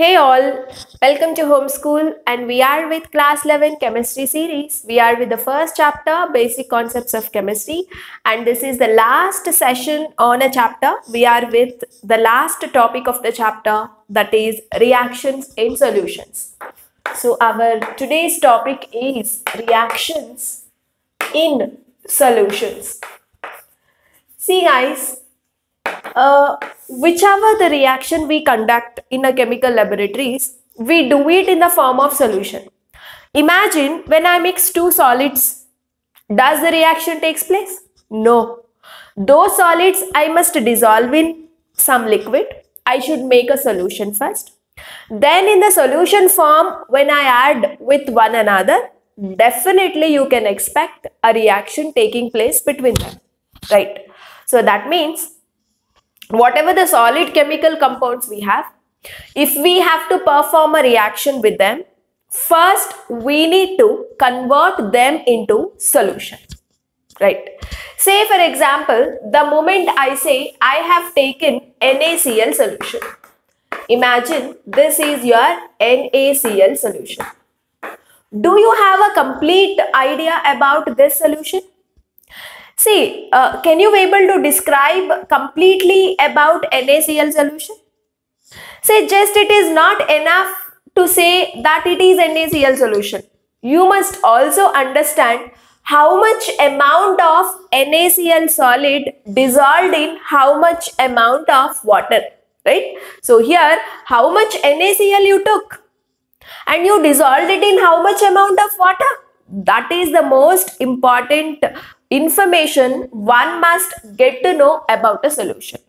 Hey all, welcome to Homeschool and we are with class 11 chemistry series. We are with the first chapter, basic concepts of chemistry, and this is the last session on a chapter. We are with the last topic of the chapter, that is reactions in solutions. So our today's topic is reactions in solutions. See guys, whichever the reaction we conduct in a chemical laboratories, we do it in the form of solution. Imagine when I mix two solids, does the reaction takes place? No. Those solids I must dissolve in some liquid. I should make a solution first. Then in the solution form, when I add with one another, definitely you can expect a reaction taking place between them, right? So that means whatever the solid chemical compounds we have, if we have to perform a reaction with them, first we need to convert them into solution, right? Say for example, the moment I say I have taken NaCl solution. Imagine this is your NaCl solution. Do you have a complete idea about this solution? See, can you be able to describe completely about NaCl solution? Say just it is not enough to say that it is NaCl solution. You must also understand how much amount of NaCl solid dissolved in how much amount of water, right? So here, how much NaCl you took and you dissolved it in how much amount of water? That is the most important information one must get to know about a solution.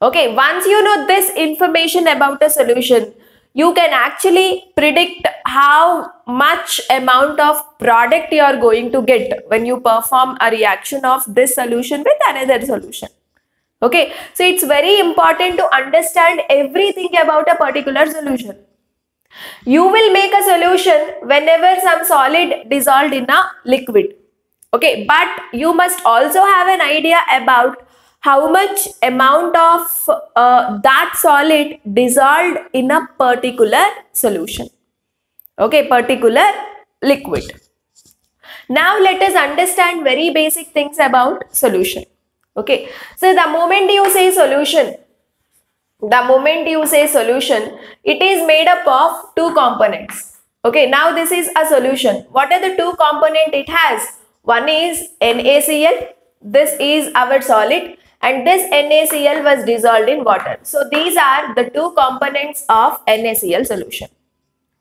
Okay, once you know this information about a solution, you can actually predict how much amount of product you are going to get when you perform a reaction of this solution with another solution. Okay, so it's very important to understand everything about a particular solution. You will make a solution whenever some solid dissolved in a liquid. Okay, but you must also have an idea about how much amount of that solid dissolved in a particular solution. Okay, particular liquid. Now let us understand very basic things about solution. Okay, so the moment you say solution, it is made up of two components. Okay, now this is a solution. What are the two components it has? One is NaCl, this is our solid, and this NaCl was dissolved in water. So these are the two components of NaCl solution.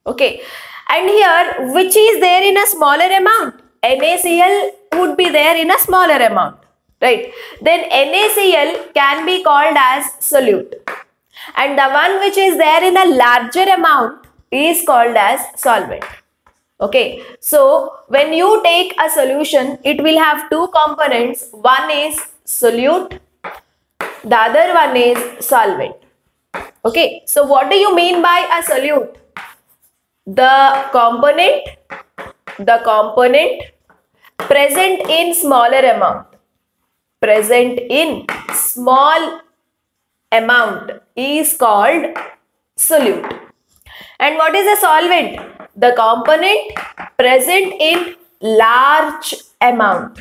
Okay, and here which is there in a smaller amount? NaCl would be there in a smaller amount. Right, then NaCl can be called as solute, and the one which is there in a larger amount is called as solvent. Okay, so when you take a solution, it will have two components. One is solute, the other one is solvent. Okay, so what do you mean by a solute? The component present in smaller amount. Is called solute. And what is a solvent? The component present in large amount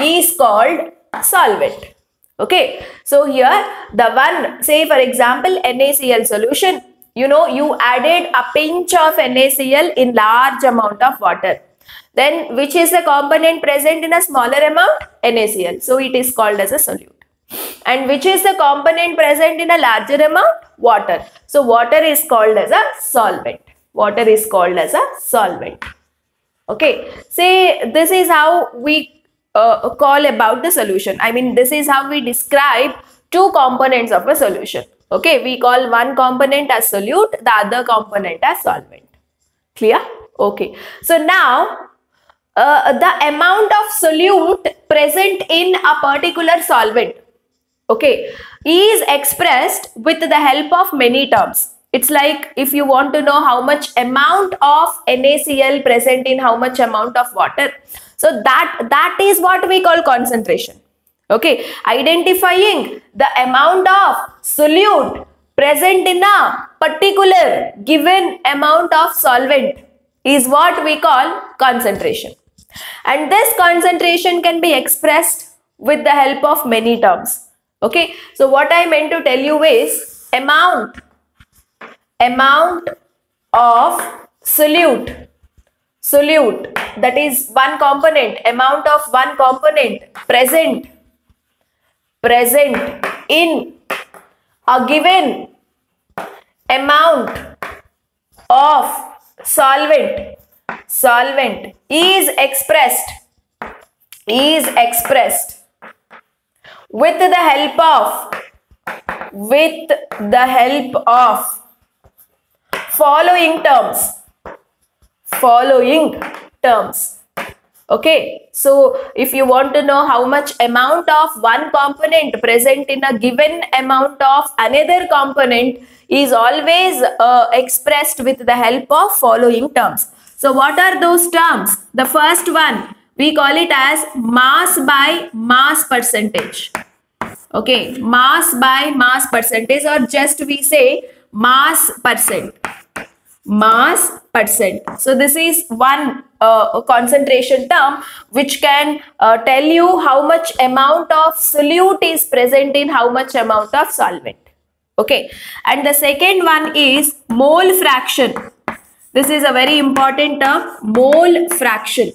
is called solvent. Okay, so here the one, say for example NaCl solution, you know, you added a pinch of NaCl in large amount of water. Then which is the component present in a smaller amount? NaCl. So it is called as a solute. And which is the component present in a larger amount? Water. So water is called as a solvent. Okay. Say this is how we call about the solution. I mean, this is how we describe two components of a solution. Okay. We call one component as solute, the other component as solvent. Clear? Okay. So now, the amount of solute present in a particular solvent, okay, is expressed with the help of many terms. It's like if you want to know how much amount of NaCl present in how much amount of water, so that is what we call concentration. Okay, identifying the amount of solute present in a particular given amount of solvent is what we call concentration. And this concentration can be expressed with the help of many terms. Okay, so what I meant to tell you is amount of solute, that is one component, amount of one component present in a given amount of solvent is expressed with the help of following terms. Okay, so if you want to know how much amount of one component present in a given amount of another component is always expressed with the help of following terms. So what are those terms? The first one, we call it as mass by mass percentage. Okay, mass by mass percentage, or just we say mass percent. So this is one concentration term which can tell you how much amount of solute is present in how much amount of solvent. Okay, and the second one is mole fraction. This is a very important term, mole fraction,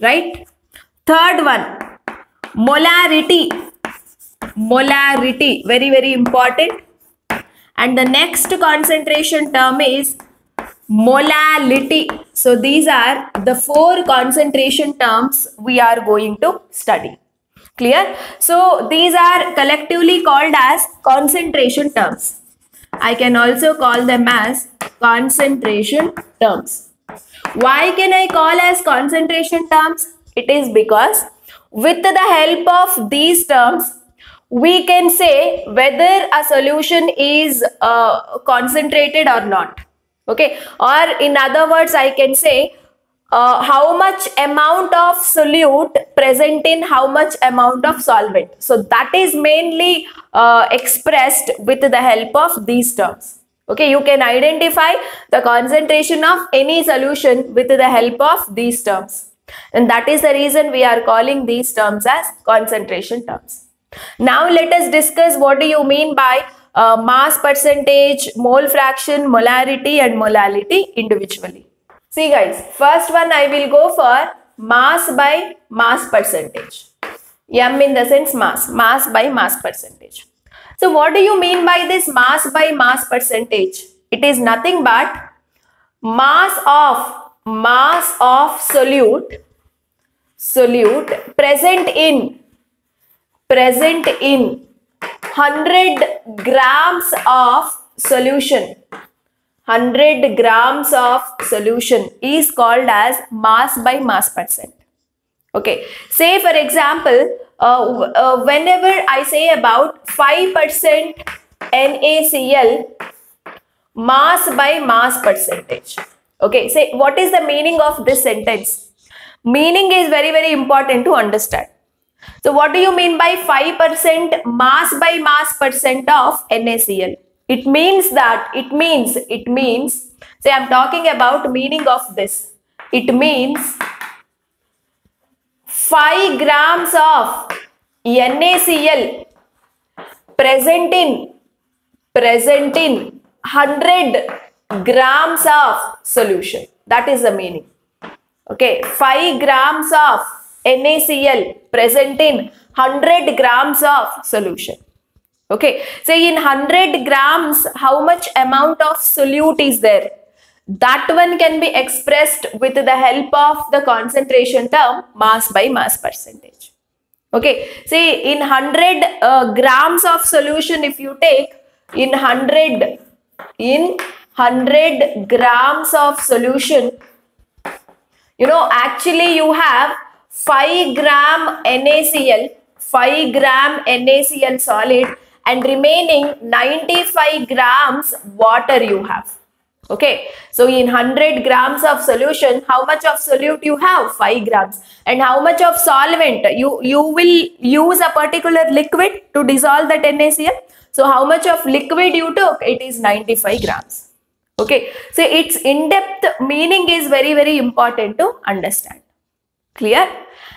right? Third one, molarity, very important. And the next concentration term is molality. So these are the four concentration terms we are going to study. Clear? So these are collectively called as concentration terms. I can also call them as concentration terms. Why can I call as concentration terms? It is because with the help of these terms, we can say whether a solution is concentrated or not. Okay, or in other words, I can say how much amount of solute present in how much amount of solvent. So that is mainly expressed with the help of these terms. Okay, you can identify the concentration of any solution with the help of these terms. And that is the reason we are calling these terms as concentration terms. Now let us discuss what do you mean by mass percentage, mole fraction, molarity and molality individually. See guys, first one I will go for mass by mass percentage. M in the sense mass by mass percentage. So what do you mean by this mass by mass percentage? It is nothing but mass of solute present in 100 grams of solution. 100 grams of solution is called as mass by mass percent. Okay, say for example, whenever I say about 5% NaCl, mass by mass percentage. Okay, say what is the meaning of this sentence? Meaning is very important to understand. So what do you mean by 5% mass by mass percent of NaCl? It means, say I'm talking about meaning of this. It means 5 grams of NaCl present in 100 grams of solution. That is the meaning. Okay, 5 grams of NaCl present in 100 grams of solution. Okay, so in 100 grams, how much amount of solute is there? That one can be expressed with the help of the concentration term mass by mass percentage. Okay, say in 100 grams of solution, if you take in 100 grams of solution, you know, actually you have 5 gram NaCl solid and remaining 95 grams water you have. Okay, so in 100 grams of solution, how much of solute you have? 5 grams. And how much of solvent? You will use a particular liquid to dissolve that NaCl. So how much of liquid you took? It is 95 grams. Okay, so its in-depth meaning is very, very important to understand. Clear?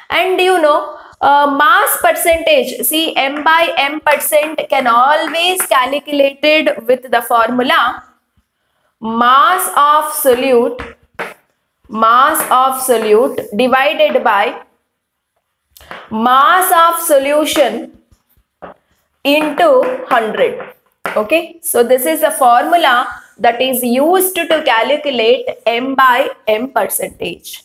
And you know, mass percentage, see m by m percent can always calculated with the formula mass of solute divided by mass of solution into 100. Okay, so this is the formula that is used to calculate m by m percentage.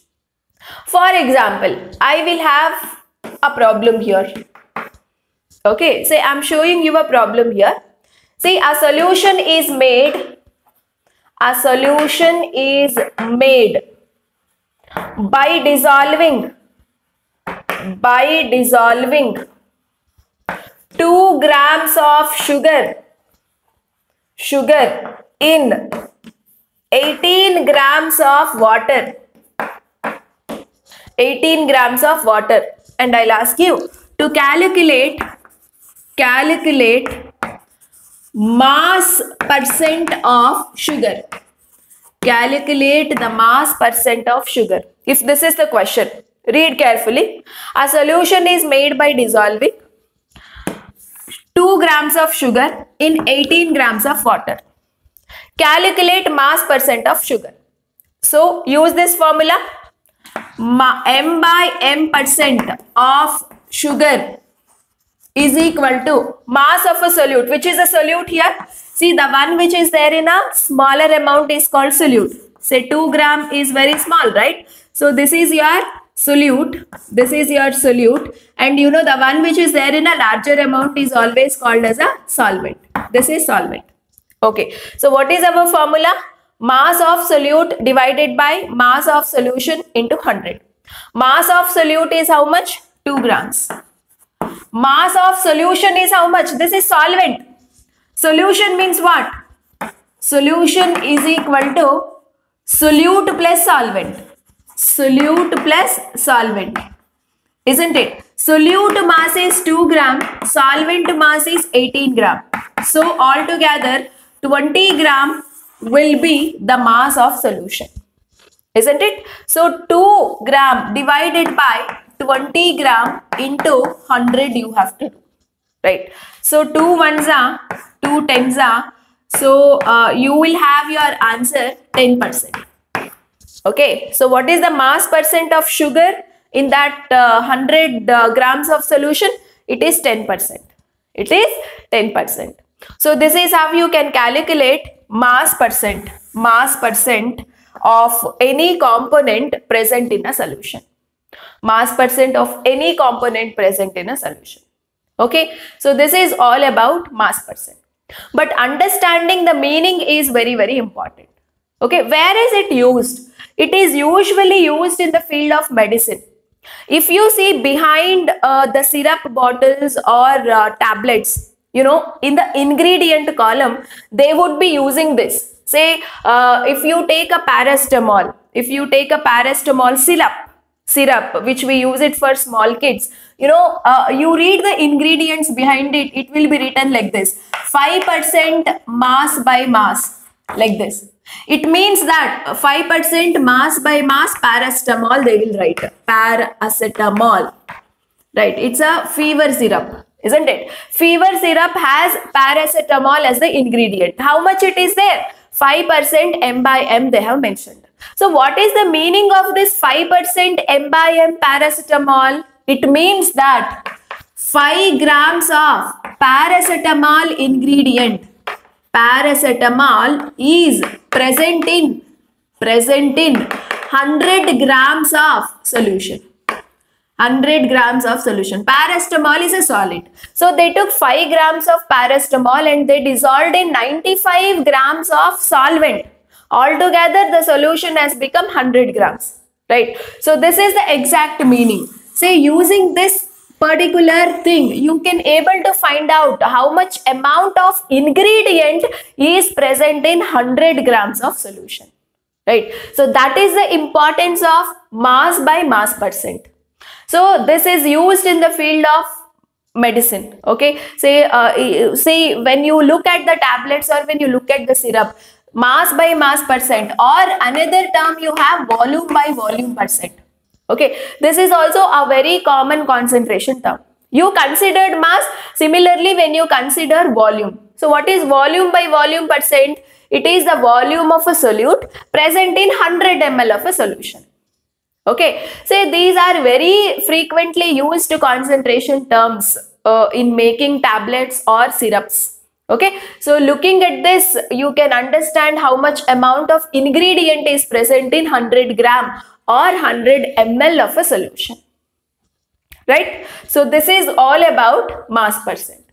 For example, I will have a problem here. Okay, so I'm showing you a problem here. See, a solution is made by dissolving 2 grams of sugar in 18 grams of water. 18 grams of water. And I'll ask you to calculate mass percent of sugar. Calculate the mass percent of sugar. If this is the question, read carefully. A solution is made by dissolving 2 grams of sugar in 18 grams of water. Calculate mass percent of sugar. So use this formula. M by m percent of sugar is equal to mass of a solute. Which is a solute here? See, the one which is there in a smaller amount is called solute. Say 2 gram is very small, right? So this is your solute. This is your solute. And you know, the one which is there in a larger amount is always called as a solvent. This is solvent. Okay. So what is our formula? Mass of solute divided by mass of solution into 100. Mass of solute is how much? 2 grams. Mass of solution is how much? This is solvent. Solution means what? Solution is equal to solute plus solvent. Solute plus solvent. Isn't it? Solute mass is 2 gram. Solvent mass is 18 gram. So altogether 20 gram will be the mass of solution, isn't it? So 2 gram divided by 20 gram into 100 you have to do, right? So 2 ones are 2 tens are, so you will have your answer 10%. Okay, so what is the mass percent of sugar in that 100 grams of solution? It is 10%. It is 10%. So this is how you can calculate mass percent of any component present in a solution. Mass percent of any component present in a solution. Okay, so this is all about mass percent. But understanding the meaning is very, very important. Okay, where is it used? It is usually used in the field of medicine. If you see behind the syrup bottles or tablets, you know, in the ingredient column, they would be using this. Say, if you take a paracetamol, syrup, which we use it for small kids, you know, you read the ingredients behind it, it will be written like this. 5% mass by mass, like this. It means that 5% mass by mass paracetamol, they will write. Paracetamol, right? It's a fever syrup. Isn't it? Fever syrup has paracetamol as the ingredient. How much it is there? 5% m by m they have mentioned. So what is the meaning of this 5% m by m paracetamol? It means that 5 grams of paracetamol ingredient. Paracetamol is present in 100 grams of solution. 100 grams of solution. Paracetamol is a solid. So they took 5 grams of paracetamol and they dissolved in 95 grams of solvent. Altogether, the solution has become 100 grams. Right? So this is the exact meaning. Say, using this particular thing, you can able to find out how much amount of ingredient is present in 100 grams of solution. Right? So that is the importance of mass by mass percent. So this is used in the field of medicine. Okay, say when you look at the tablets or when you look at the syrup, mass by mass percent, or another term you have volume by volume percent. Okay, this is also a very common concentration term. You considered mass, similarly when you consider volume. So what is volume by volume percent? It is the volume of a solute present in 100 ml of a solution. Okay, so these are very frequently used concentration terms in making tablets or syrups. Okay, so looking at this, you can understand how much amount of ingredient is present in 100 gram or 100 ml of a solution. Right, so this is all about mass percent.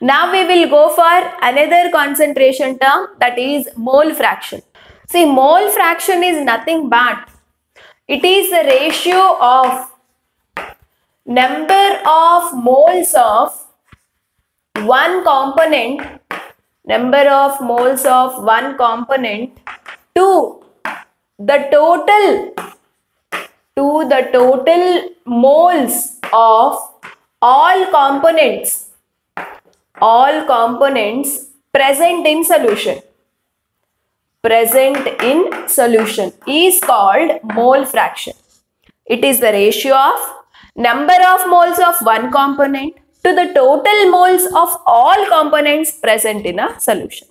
Now we will go for another concentration term, that is mole fraction. See, mole fraction is nothing but it is the ratio of number of moles of one component, number of moles of one component to the total moles of all components present in solution is called mole fraction. It is the ratio of number of moles of one component to the total moles of all components present in a solution.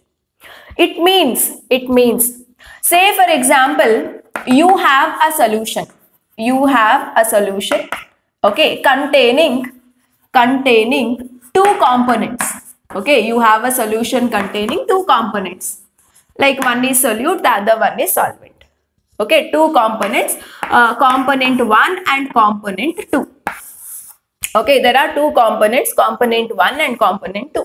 It means say for example you have a solution, okay, containing two components. Okay, you have a solution containing two components, like one is solute, the other one is solvent. Okay, two components, component 1 and component 2. Okay, there are two components, component 1 and component 2.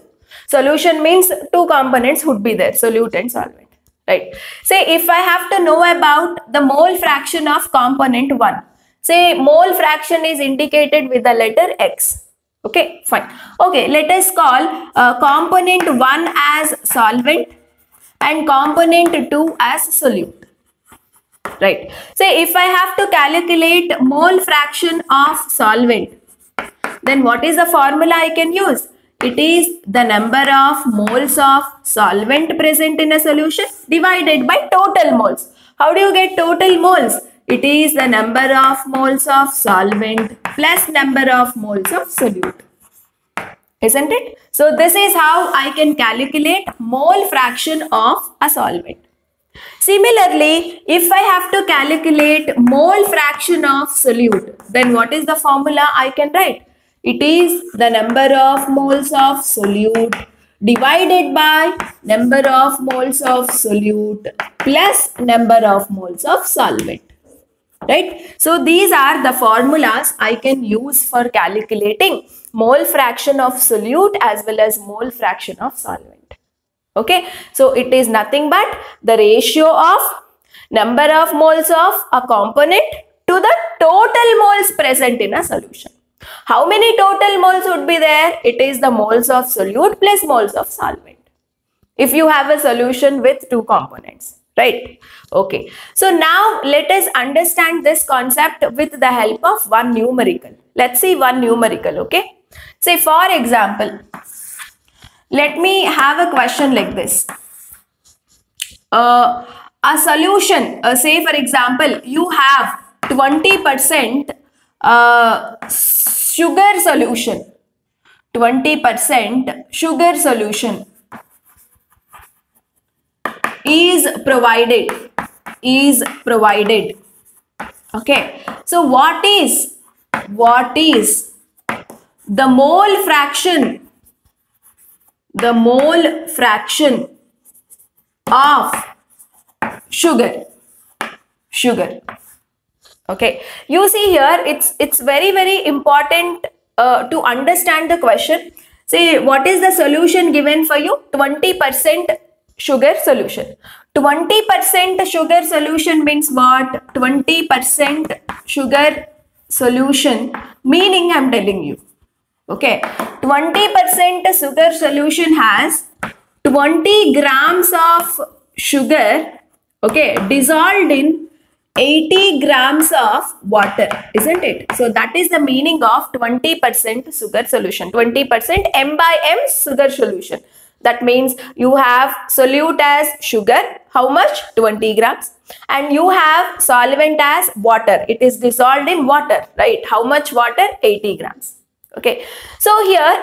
Solution means two components would be there, solute and solvent. Right. Say if I have to know about the mole fraction of component 1, say mole fraction is indicated with the letter X. Okay, fine. Okay, let us call component 1 as solvent and component 2 as solute. Right. Say if I have to calculate mole fraction of solvent, then what is the formula I can use? It is the number of moles of solvent present in a solution divided by total moles. How do you get total moles? It is the number of moles of solvent plus number of moles of solute. Isn't it? So this is how I can calculate mole fraction of a solvent. Similarly, if I have to calculate mole fraction of solute, then what is the formula I can write? It is the number of moles of solute divided by number of moles of solute plus number of moles of solvent. Right? So these are the formulas I can use for calculating mole fraction of solute as well as mole fraction of solvent. Okay? So it is nothing but the ratio of number of moles of a component to the total moles present in a solution. How many total moles would be there? It is the moles of solute plus moles of solvent. If you have a solution with two components, right? Okay. So now let us understand this concept with the help of one numerical. Let's see one numerical, okay? Say for example, let me have a question like this. A solution, say for example, you have 20% sugar solution, 20% sugar solution is provided, Okay, so what is the mole fraction, of sugar, Okay, you see here it's very, very important to understand the question. Say what is the solution given for you? 20% sugar solution. 20% sugar solution means what? 20% sugar solution meaning I'm telling you. Okay, 20% sugar solution has 20 grams of sugar, okay, dissolved in 80 grams of water, isn't it? So that is the meaning of 20% sugar solution. 20% M by M sugar solution. That means you have solute as sugar, how much? 20 grams. And you have solvent as water. It is dissolved in water, right? How much water? 80 grams. Okay. So here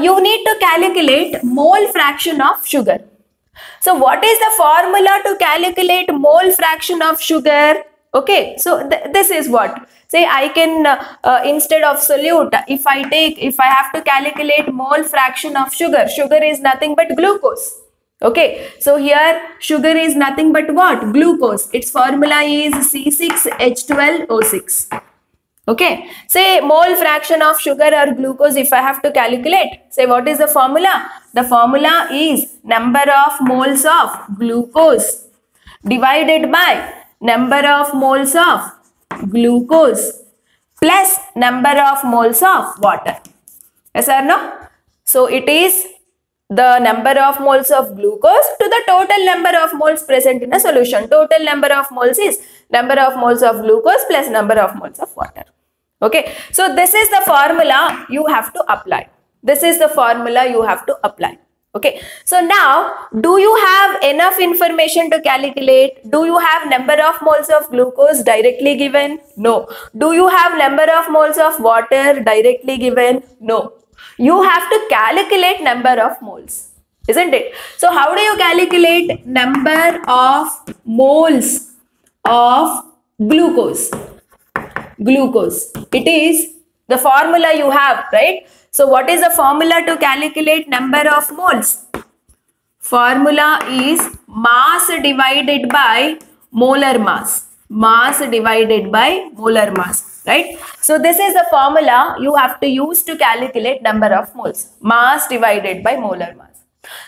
you need to calculate mole fraction of sugar. So what is the formula to calculate mole fraction of sugar? Okay, so this is what, say I can instead of solute, if I have to calculate mole fraction of sugar, sugar is nothing but glucose. Okay, so here sugar is nothing but what? Glucose. Its formula is C6H12O6. Okay, say mole fraction of sugar or glucose, if I have to calculate, say what is the formula? The formula is number of moles of glucose divided by number of moles of glucose plus number of moles of water. Yes or no? So it is the number of moles of glucose to the total number of moles present in a solution. Total number of moles is number of moles of glucose plus number of moles of water. Okay, so this is the formula you have to apply. This is the formula you have to apply. Okay, so now do you have enough information to calculate? Do you have number of moles of glucose directly given? No. Do you have number of moles of water directly given? No. You have to calculate number of moles, isn't it? So how do you calculate number of moles of glucose? Glucose. It is the formula you have, right? So what is the formula to calculate number of moles? Formula is mass divided by molar mass. Mass divided by molar mass, right? So this is the formula you have to use to calculate number of moles. Mass divided by molar mass.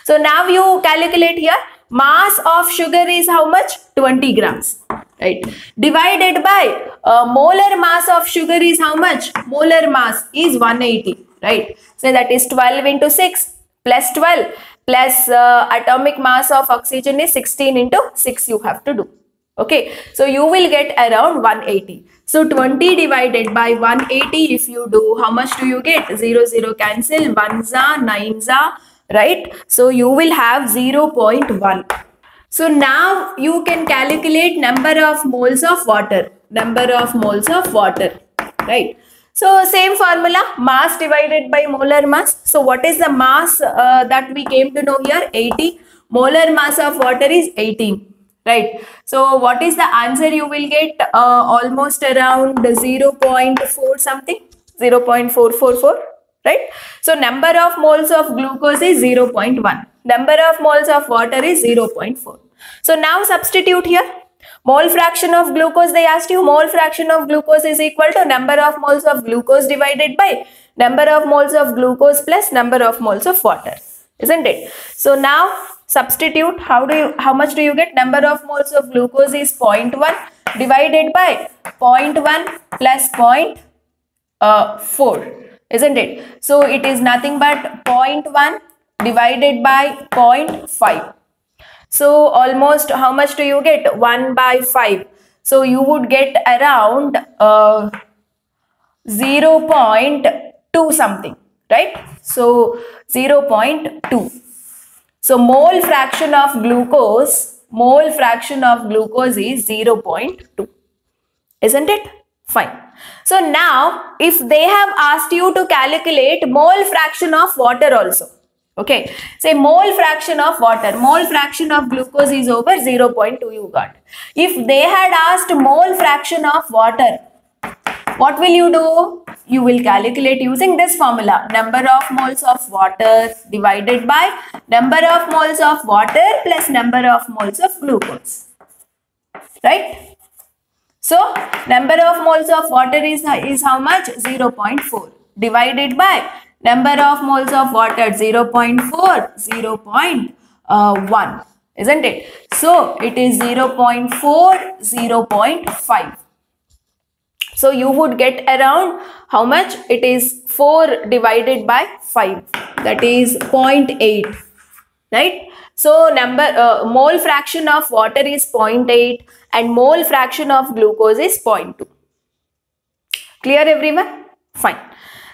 So now you calculate here. Mass of sugar is how much? 20 grams, right? Divided by molar mass of sugar is how much? Molar mass is 180, right? So that is 12 into 6 plus 12 plus atomic mass of oxygen is 16 into 6 you have to do. Okay, so you will get around 180. So 20 divided by 180, if you do, how much do you get? 0, 0 cancel, 1 za, 9 za, right? So you will have 0.1. So now you can calculate number of moles of water. Number of moles of water, right? So same formula, mass divided by molar mass. So what is the mass that we came to know here? 80. Molar mass of water is 18. Right. So what is the answer you will get? Almost around 0.4 something, 0.444, right? So number of moles of glucose is 0.1. Number of moles of water is 0.4. So now substitute here. Mole fraction of glucose, they asked you, mole fraction of glucose is equal to number of moles of glucose divided by number of moles of glucose plus number of moles of water. Isn't it? So now substitute, how much do you get? Number of moles of glucose is 0.1 divided by 0.1 plus 0.4, isn't it? So it is nothing but 0.1 divided by 0.5. So almost how much do you get? 1/5. So you would get around 0.2 something. Right? So 0.2. So mole fraction of glucose, is 0.2. Isn't it? Fine. So now if they have asked you to calculate mole fraction of water also. Okay. Say mole fraction of water, mole fraction of glucose is over 0.2 you got. If they had asked mole fraction of water, what will you do? You will calculate using this formula. Number of moles of water divided by number of moles of water plus number of moles of glucose. Right? So, number of moles of water is how much? 0.4 divided by number of moles of water 0.4, 0.1. Isn't it? So, it is 0.4, 0.5. So you would get around how much? It is 4 divided by 5. That is 0.8. right? So number mole fraction of water is 0.8 and mole fraction of glucose is 0.2. Clear everyone? Fine.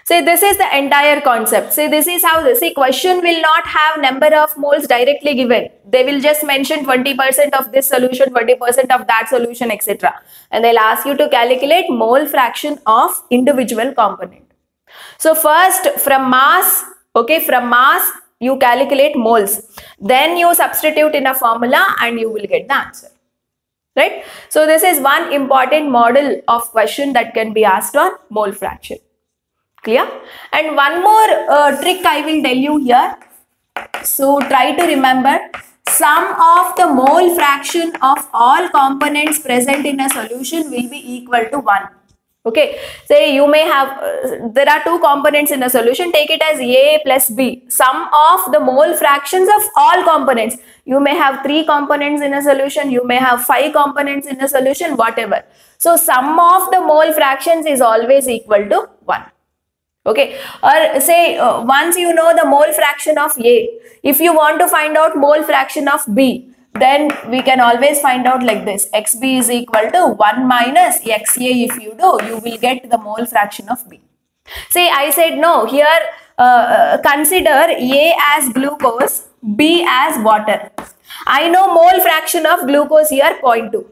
So this is the entire concept. So this is how the question will not have number of moles directly given. They will just mention 20% of this solution, 20% of that solution, etc. And they'll ask you to calculate mole fraction of individual component. So first from mass, okay, from mass you calculate moles, then you substitute in a formula and you will get the answer. Right? So this is one important model of question that can be asked on mole fraction. Clear? And one more trick I will tell you here. So try to remember, sum of the mole fraction of all components present in a solution will be equal to 1. Okay, say you may have, there are two components in a solution, take it as A plus B. Sum of the mole fractions of all components. You may have 3 components in a solution, you may have 5 components in a solution, whatever. So sum of the mole fractions is always equal to 1. Okay, or say once you know the mole fraction of A, if you want to find out mole fraction of B, then we can always find out like this. XB is equal to 1 minus XA. If you do, you will get the mole fraction of B. See, I said no. Here, consider A as glucose, B as water. I know mole fraction of glucose here 0.2.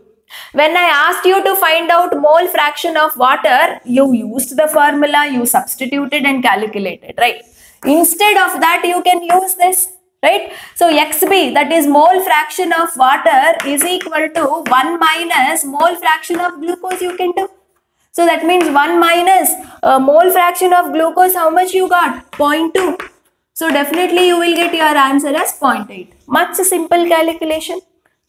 When I asked you to find out mole fraction of water, you used the formula, you substituted and calculated, right? Instead of that, you can use this. Right? So XB, that is mole fraction of water, is equal to 1 minus mole fraction of glucose you can do. So that means 1 minus mole fraction of glucose, how much you got? 0.2. So definitely you will get your answer as 0.8. Much simple calculation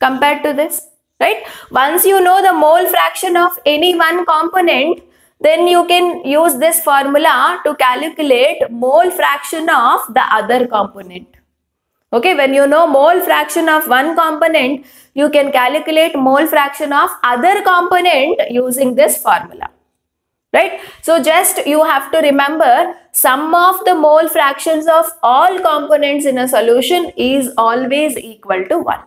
compared to this. Right? Once you know the mole fraction of any one component, then you can use this formula to calculate mole fraction of the other component. Okay, when you know mole fraction of one component, you can calculate mole fraction of other component using this formula, right? So just you have to remember, sum of the mole fractions of all components in a solution is always equal to 1.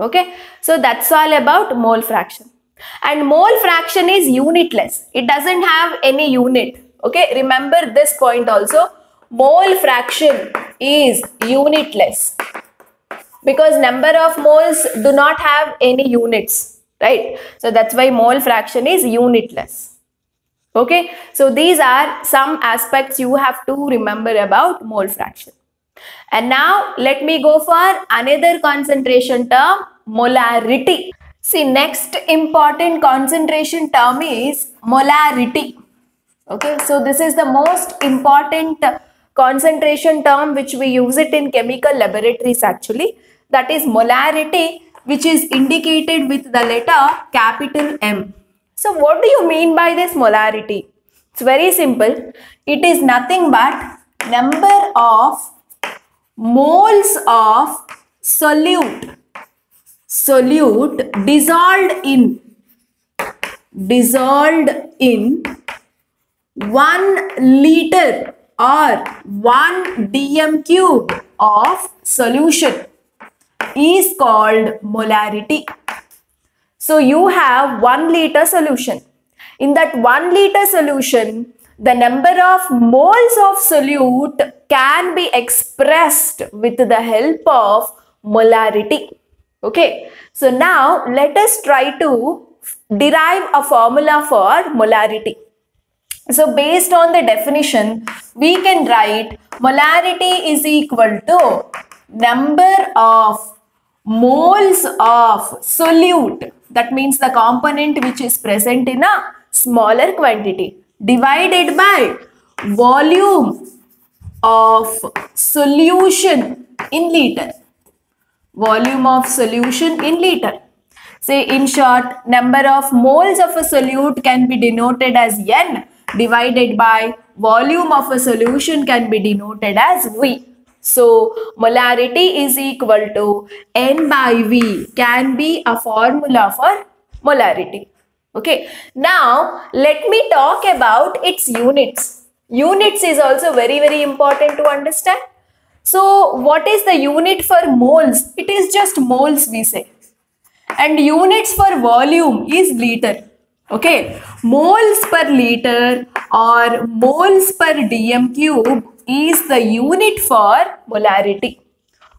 Okay, so that's all about mole fraction. And mole fraction is unitless. It doesn't have any unit. Okay, remember this point also. Mole fraction is unitless because number of moles do not have any units, right? So that's why mole fraction is unitless. Okay, so these are some aspects you have to remember about mole fraction. And now let me go for another concentration term, molarity. See, next important concentration term is molarity. Okay, so this is the most important concentration term which we use it in chemical laboratories actually, that is molarity, which is indicated with the letter capital M. So what do you mean by this molarity? It's very simple. It is nothing but number of moles of solute dissolved in 1 liter or 1 dm³ of solution is called molarity. So you have 1 liter solution. In that 1 liter solution, the number of moles of solute can be expressed with the help of molarity. Okay. So now let us try to derive a formula for molarity. So based on the definition, we can write molarity is equal to number of moles of solute, that means the component which is present in a smaller quantity, divided by volume of solution in liter. Volume of solution in liter. Say in short, number of moles of a solute can be denoted as N, divided by volume of a solution can be denoted as V. So molarity is equal to N by V can be a formula for molarity. Okay. Now let me talk about its units. Units is also very, very important to understand. So what is the unit for moles? It is just moles we say. And units for volume is liter. Okay, moles per liter or moles per dm cube is the unit for molarity.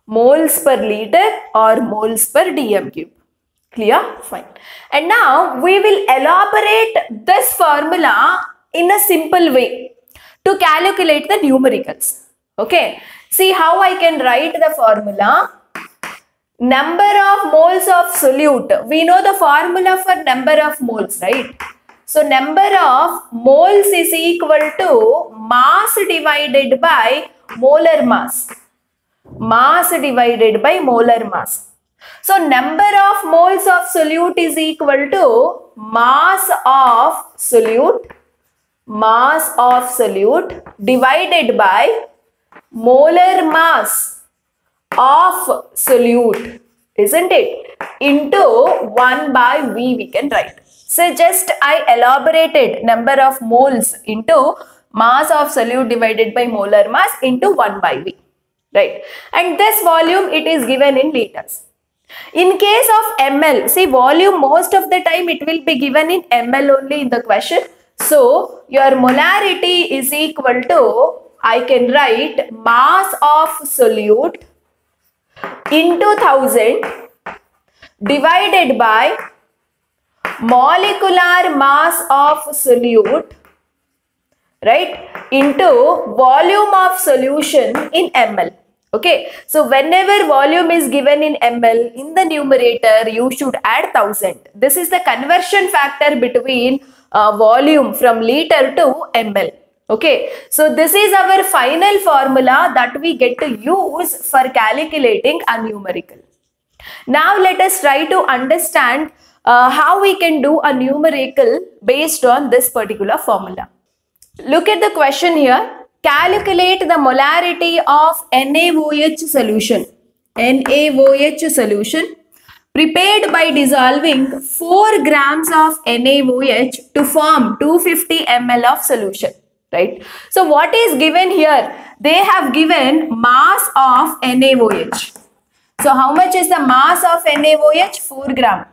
Moles per liter or moles per dm cube. Clear? Fine. And now we will elaborate this formula in a simple way to calculate the numericals. Okay, see how I can write the formula. Number of moles of solute. We know the formula for number of moles, right? So number of moles is equal to mass divided by molar mass. Mass divided by molar mass. So number of moles of solute is equal to mass of solute divided by molar mass of solute, isn't it, into 1 by V we can write. So just I elaborated number of moles into mass of solute divided by molar mass into 1 by V, right? And this volume, it is given in liters. In case of ml, see volume most of the time it will be given in ml only in the question. So your molarity is equal to, I can write mass of solute into 1000 divided by molecular mass of solute, right, into volume of solution in ml. Okay, so whenever volume is given in ml, in the numerator you should add 1000. This is the conversion factor between volume from liter to ml. Okay, so this is our final formula that we get to use for calculating a numerical. Now let us try to understand how we can do a numerical based on this particular formula. Look at the question here. Calculate the molarity of NaOH solution. NaOH solution prepared by dissolving 4 grams of NaOH to form 250 ml of solution. Right. So what is given here? They have given mass of NaOH. So how much is the mass of NaOH? 4 gram.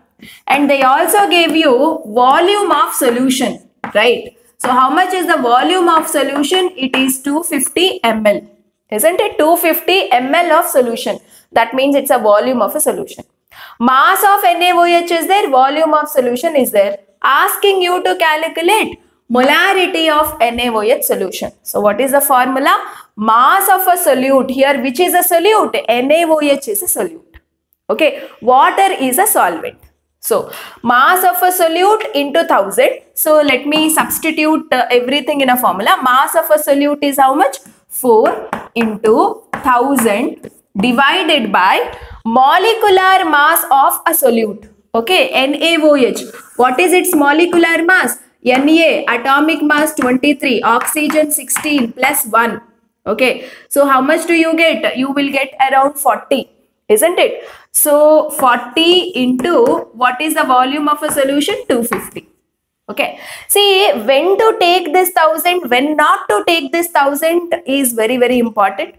And they also gave you volume of solution. Right. So how much is the volume of solution? It is 250 ml. Isn't it? 250 ml of solution. That means it's a volume of a solution. Mass of NaOH is there. Volume of solution is there. Asking you to calculate molarity of NaOH solution. So what is the formula? Mass of a solute here, which is a solute, NaOH is a solute. Okay, water is a solvent. So mass of a solute into 1000. So let me substitute everything in a formula. Mass of a solute is how much? 4 into 1000 divided by molecular mass of a solute. Okay, NaOH. What is its molecular mass? Na, atomic mass 23, oxygen 16 plus 1. Okay, so how much do you get? You will get around 40, isn't it? So 40 into what is the volume of a solution? 250. Okay, see when to take this 1000, when not to take this 1000 is very important.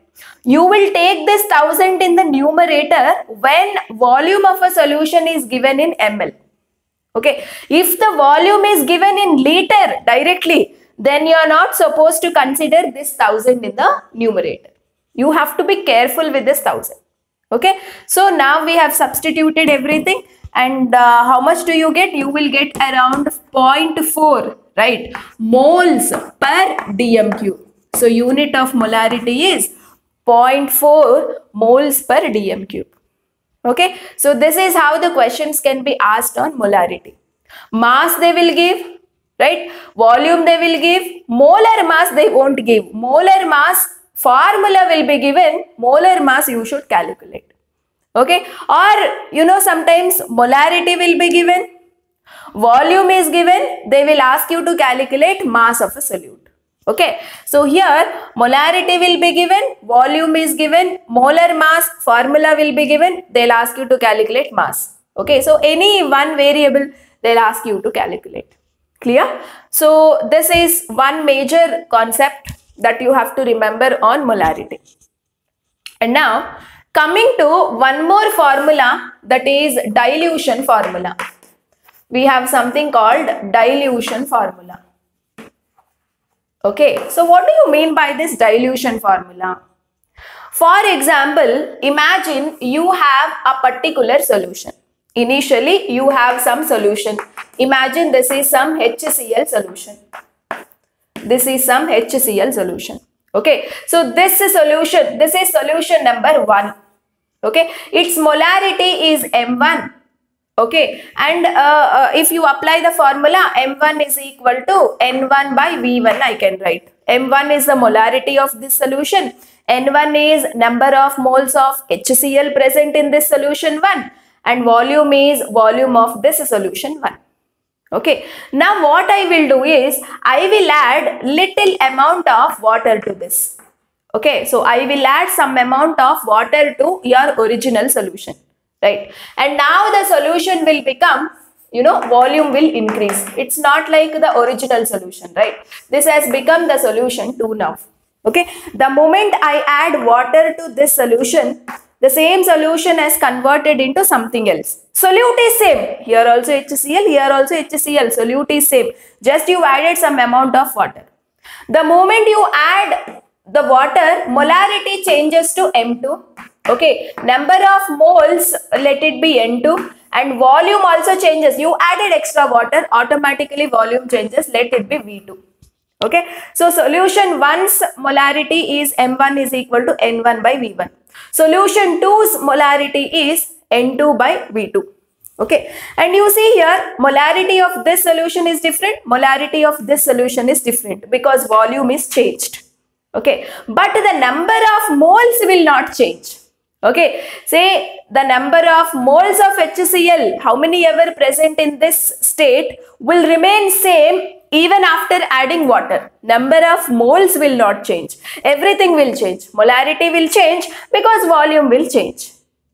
You will take this 1000 in the numerator when volume of a solution is given in ml. Okay, if the volume is given in liter directly, then you are not supposed to consider this 1000 in the numerator. You have to be careful with this 1000. Okay, so now we have substituted everything and how much do you get? You will get around 0.4, right, moles per dm cube. So unit of molarity is 0.4 moles per dm cube. Okay, so this is how the questions can be asked on molarity. Mass they will give, right? Volume they will give. Molar mass they won't give. Molar mass formula will be given. Molar mass you should calculate. Okay, or you know sometimes molarity will be given. Volume is given. They will ask you to calculate mass of a solute. Okay, so here molarity will be given, volume is given, molar mass formula will be given, they'll ask you to calculate mass. Okay, so any one variable they'll ask you to calculate. Clear? So this is one major concept that you have to remember on molarity. And now coming to one more formula, that is dilution formula. We have something called dilution formula. Okay, so what do you mean by this dilution formula? For example, imagine you have a particular solution. Initially, you have some solution. Imagine this is some HCl solution. This is some HCl solution. Okay, so this is solution number 1. Okay, its molarity is M1. Okay, and if you apply the formula, M1 is equal to N1 by V1, I can write. M1 is the molarity of this solution. N1 is number of moles of HCl present in this solution 1. And volume is volume of this solution 1. Okay. Now what I will do is, I will add little amount of water to this. Okay. So I will add some amount of water to your original solution. Right. And now the solution will become, you know, volume will increase. It's not like the original solution. Right. This has become the solution 2 now. Okay. The moment I add water to this solution, the same solution has converted into something else. Solute is same. Here also HCl, here also HCl. Solute is same. Just you added some amount of water. The moment you add the water, molarity changes to M2. Okay. Number of moles, let it be N2. And volume also changes. You added extra water, automatically volume changes. Let it be V2. Okay. So solution 1's molarity is M1 is equal to N1 by V1. Solution 2's molarity is N2 by V2. Okay. And you see here, molarity of this solution is different. Molarity of this solution is different because volume is changed. Okay. But the number of moles will not change. Okay. Say the number of moles of HCl, how many ever present in this state, will remain same even after adding water. Number of moles will not change. Everything will change. Molarity will change because volume will change.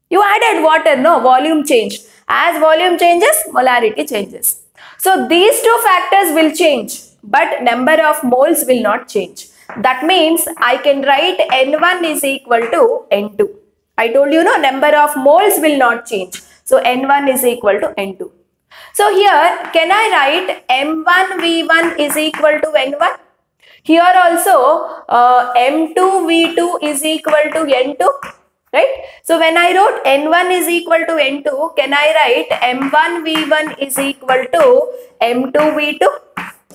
You added water, no, volume changed. As volume changes, molarity changes. So these 2 factors will change, but number of moles will not change. That means I can write N1 is equal to N2. I told you, no, number of moles will not change. So N1 is equal to N2. So here, can I write M1 V1 is equal to N1? Here also, M2 V2 is equal to N2, right? So when I wrote N1 is equal to N2, can I write M1 V1 is equal to M2 V2,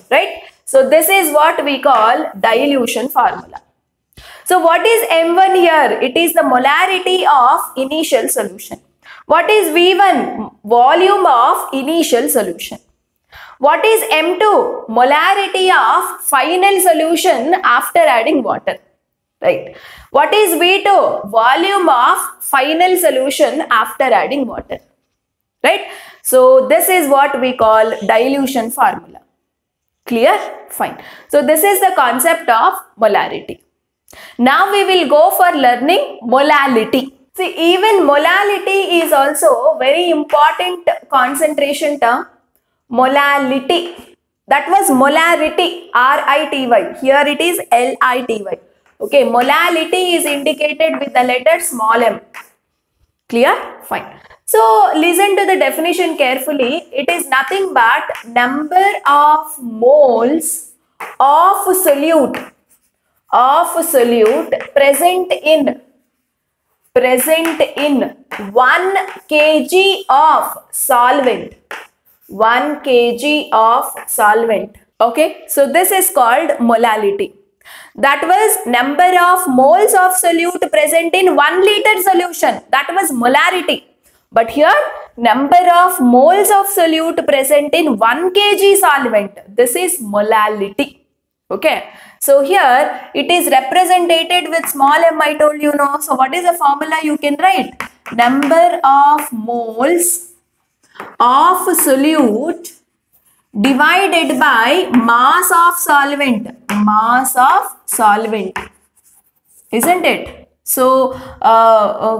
right? So this is what we call dilution formula. So what is M1 here? It is the molarity of initial solution. What is V1? Volume of initial solution. What is M2? Molarity of final solution after adding water. Right. What is V2? Volume of final solution after adding water. Right. So this is what we call dilution formula. Clear? Fine. So this is the concept of molarity. Now we will go for learning molality. See, even molality is also very important concentration term. Molality. That was molarity. R-I-T-Y. Here it is L-I-T-Y. Okay. Molality is indicated with the letter small m. Clear? Fine. So, listen to the definition carefully. It is nothing but number of moles of solute present in 1 kg of solvent, 1 kg of solvent. Okay, so this is called molality. That was number of moles of solute present in 1 liter solution. That was molarity. But here, number of moles of solute present in 1 kg solvent. This is molality. Okay, so here it is represented with small m, I told you no. So what is the formula you can write? Number of moles of solute divided by mass of solvent. Mass of solvent. Isn't it? So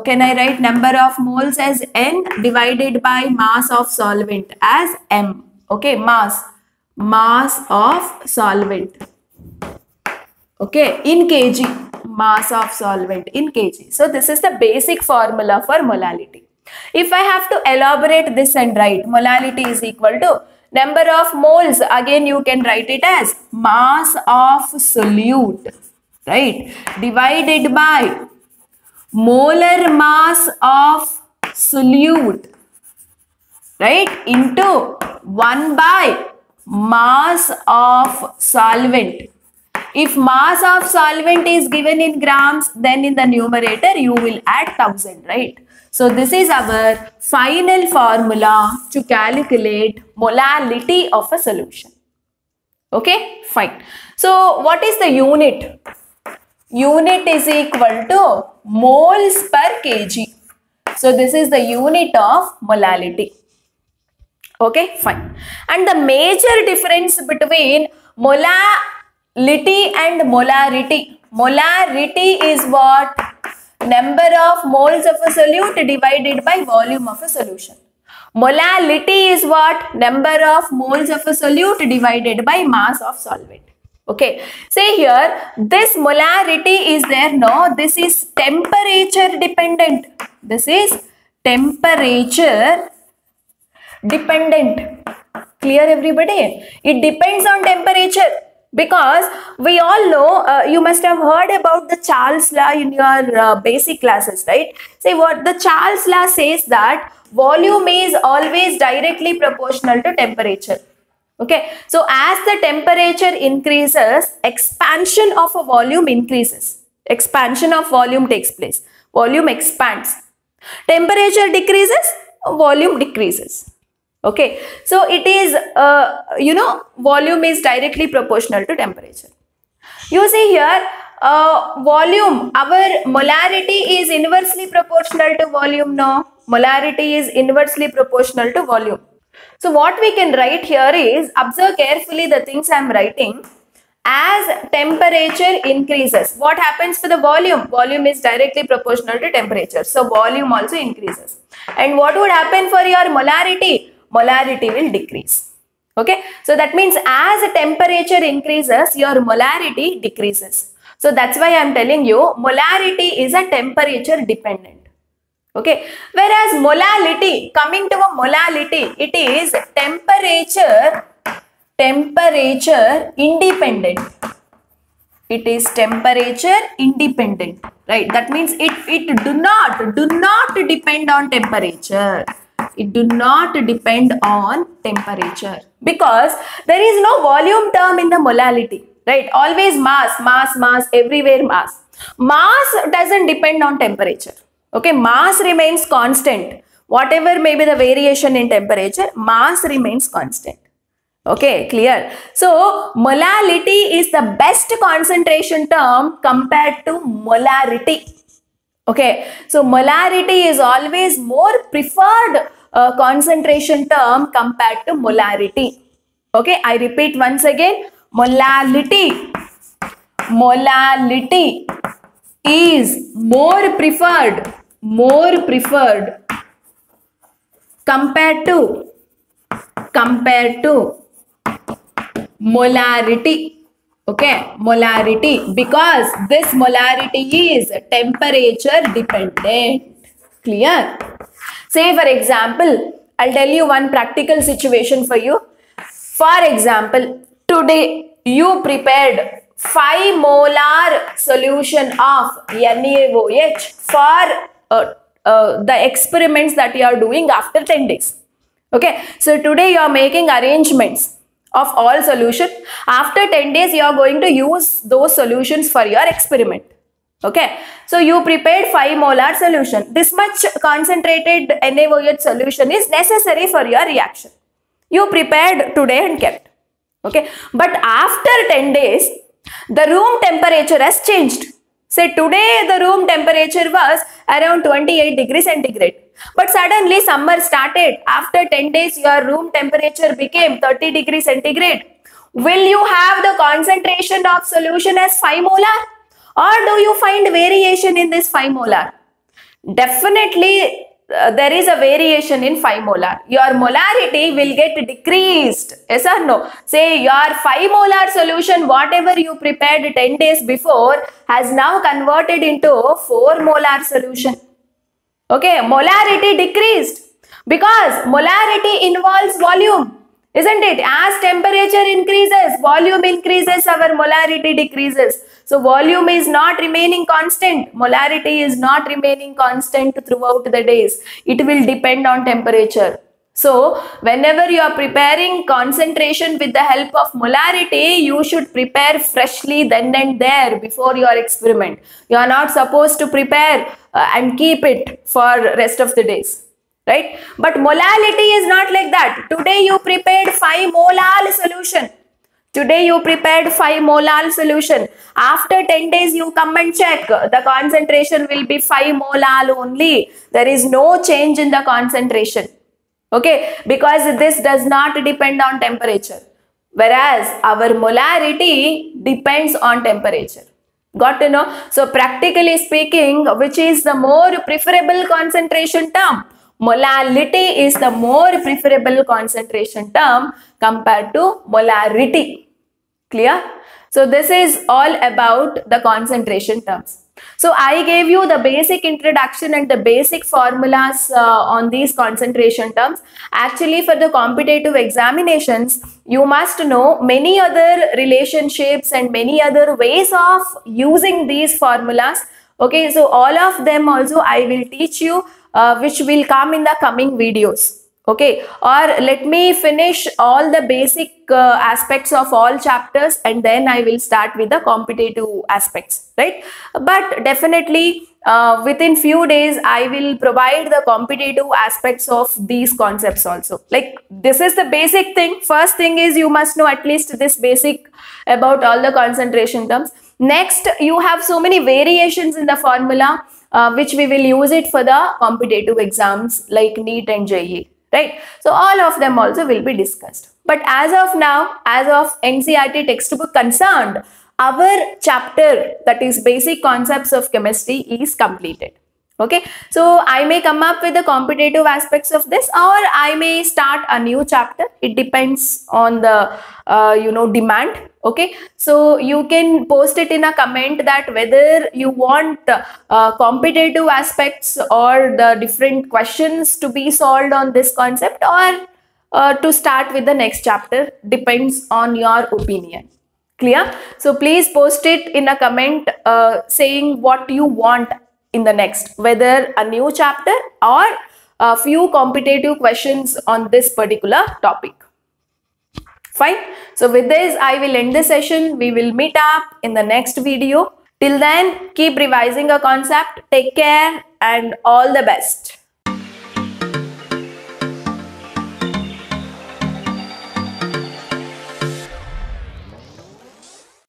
can I write number of moles as N divided by mass of solvent as M. Okay, mass of solvent. Okay, in kg, mass of solvent in kg. So this is the basic formula for molality. If I have to elaborate this and write molality is equal to number of moles, again you can write it as mass of solute, right, divided by molar mass of solute, right, into 1 by mass of solvent. If mass of solvent is given in grams, then in the numerator you will add 1000, right? So this is our final formula to calculate molality of a solution. Okay, fine. So what is the unit? Unit is equal to moles per kg. So this is the unit of molality. Okay, fine. And the major difference between molality and molarity. Molarity is what? Number of moles of a solute divided by volume of a solution. Molality is what? Number of moles of a solute divided by mass of solvent. Okay. Say here, this molarity is there. No, this is temperature dependent. This is temperature dependent. Clear everybody? It depends on temperature. Because we all know, you must have heard about the Charles law in your basic classes, right? See what the Charles law says, that volume is always directly proportional to temperature. Okay. So as the temperature increases, expansion of a volume increases. Expansion of volume takes place. Volume expands. Temperature decreases, volume decreases. Okay, so it is, volume is directly proportional to temperature. You see here, volume, our molarity is inversely proportional to volume. No, molarity is inversely proportional to volume. So what we can write here is, observe carefully the things I am writing. As temperature increases, what happens to the volume? Volume is directly proportional to temperature. So volume also increases. And what would happen for your molarity? Molarity will decrease. Okay. So that means as temperature increases, your molarity decreases. So that's why I am telling you, molarity is a temperature dependent. Okay. Whereas molality, coming to a molality, it is temperature independent. It is temperature independent. Right. That means it do not depend on temperature. It do not depend on temperature, because there is no volume term in the molality, right? Always mass, everywhere mass. Mass doesn't depend on temperature. Okay, mass remains constant. Whatever may be the variation in temperature, mass remains constant. Okay, clear? So molality is the best concentration term compared to molarity. Okay, so molarity is always more preferred concentration term compared to molarity. Okay, I repeat once again, molality is more preferred compared to molarity. Okay, molarity, because this molarity is temperature dependent. Clear? Say for example, I'll tell you one practical situation for you. For example, today you prepared 5 molar solution of NaOH for the experiments that you are doing after 10 days. Okay, so today you are making arrangements of all solution. After 10 days, you are going to use those solutions for your experiment. Okay. So you prepared 5 molar solution. This much concentrated NaOH solution is necessary for your reaction. You prepared today and kept. Okay. But after 10 days, the room temperature has changed. Say today the room temperature was around 28 degrees centigrade. But suddenly summer started. After 10 days, your room temperature became 30 degrees centigrade. Will you have the concentration of solution as 5 molar? Or do you find variation in this 5 molar? Definitely there is a variation in 5 molar, your molarity will get decreased. Yes or no? Say your 5 molar solution, whatever you prepared 10 days before, has now converted into 4 molar solution. Okay, molarity decreased because molarity involves volume, isn't it? As temperature increases, volume increases, our molarity decreases. So volume is not remaining constant, molarity is not remaining constant throughout the days. It will depend on temperature. So whenever you are preparing concentration with the help of molarity, you should prepare freshly then and there before your experiment. You are not supposed to prepare and keep it for rest of the days. Right? But molality is not like that. Today you prepared 5 molal solution. Today you prepared 5 molal solution. After 10 days you come and check. The concentration will be 5 molal only. There is no change in the concentration. Okay? Because this does not depend on temperature. Whereas our molarity depends on temperature. Got to know? So practically speaking, which is the more preferable concentration term? Molality is the more preferable concentration term compared to molarity. Clear? So this is all about the concentration terms. So I gave you the basic introduction and the basic formulas on these concentration terms. Actually, for the competitive examinations, you must know many other relationships and many other ways of using these formulas. Okay, so all of them also I will teach you, which will come in the coming videos. Okay, or let me finish all the basic aspects of all chapters and then I will start with the competitive aspects, right? But definitely within few days I will provide the competitive aspects of these concepts also. Like, this is the basic thing. First thing is you must know at least this basic about all the concentration terms. Next, you have so many variations in the formula, which we will use it for the competitive exams like NEET and JEE, right? So all of them also will be discussed. But as of now, as of NCERT textbook concerned, our chapter, that is basic concepts of chemistry, is completed. Okay, so I may come up with the competitive aspects of this, or I may start a new chapter. It depends on the demand. Okay, so you can post it in a comment that whether you want competitive aspects or the different questions to be solved on this concept, or to start with the next chapter. Depends on your opinion. Clear? So please post it in a comment saying what you want in the next, whether a new chapter or a few competitive questions on this particular topic. Fine. So with this, I will end the session. We will meet up in the next video. Till then, keep revising a concept. Take care and all the best.